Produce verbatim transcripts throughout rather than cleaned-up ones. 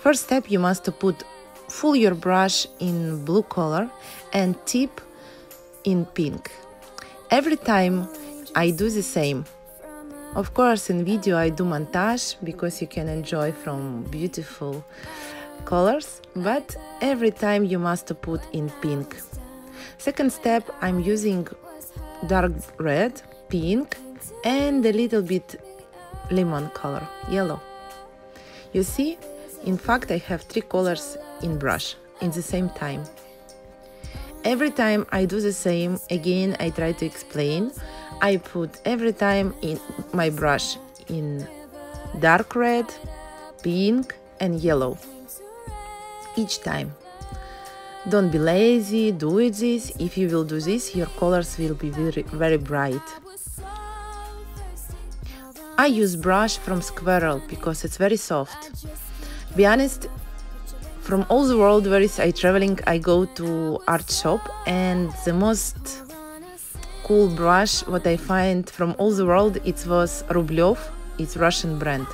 First step, you must put full your brush in blue color and tip in pink. Every time I do the same. Of course, in video I do montage because you can enjoy from beautiful colors, but every time you must put in pink. Second step, I'm using dark red, pink and a little bit lemon color, yellow. You see, in fact I have three colors in brush in the same time. Every time I do the same, again I try to explain. I put every time in my brush in dark red, pink and yellow. Each time. Don't be lazy, do it this. If you will do this, your colors will be very, very bright. I use brush from Squirrel because it's very soft. Be honest, from all the world where I traveling, I go to art shop and the most cool brush what I find from all the world, it was Rublev, it's Russian brand.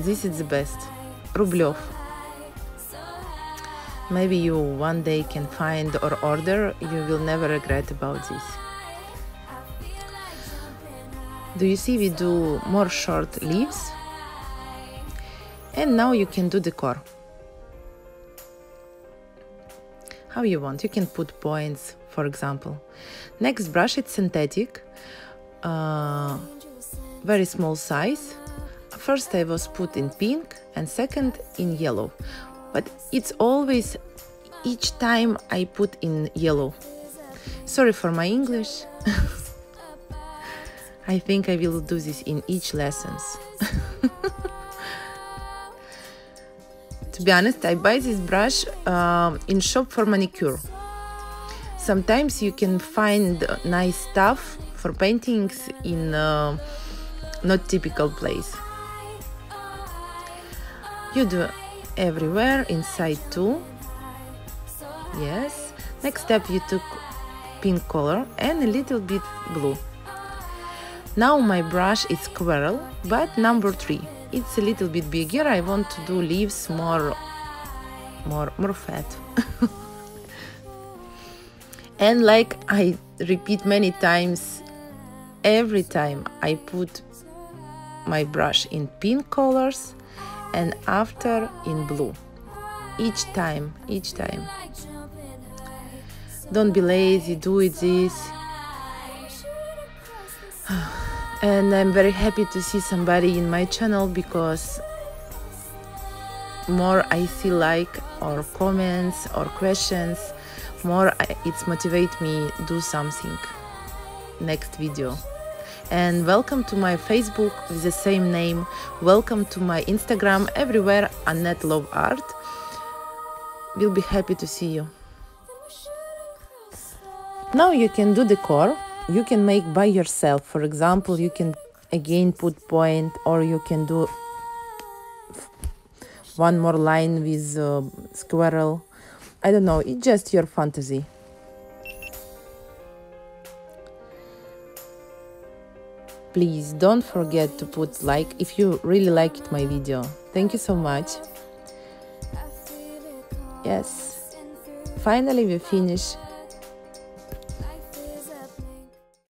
This is the best, Rublev. Maybe you one day can find or order, you will never regret about this. Do you see we do more short leaves? And now you can do decor. How you want, you can put points, for example. Next brush, it's synthetic, uh, very small size. First I was put in pink and second in yellow, but it's always each time I put in yellow. Sorry for my English. I think I will do this in each lessons. To be honest, I buy this brush uh, in shop for manicure. Sometimes you can find nice stuff for paintings in uh, not typical place. You do everywhere, inside too. Yes. Next step, you took pink color and a little bit blue. Now my brush is Squirrel, but number three. It's a little bit bigger. I want to do leaves more, more, more fat. And like I repeat many times, every time I put my brush in pink colors and after in blue. Each time, each time. Don't be lazy, do it this. And I'm very happy to see somebody in my channel because more I see like or comments or questions, more it's motivate me do something next video. And welcome to my Facebook with the same name. Welcome to my Instagram, everywhere Annet LovArt. We'll be happy to see you. Now you can do decor. You can make by yourself. For example, you can again put point, or you can do one more line with uh, squirrel. I don't know, it's just your fantasy. Please don't forget to put like if you really liked my video. Thank you so much. Yes, finally we finish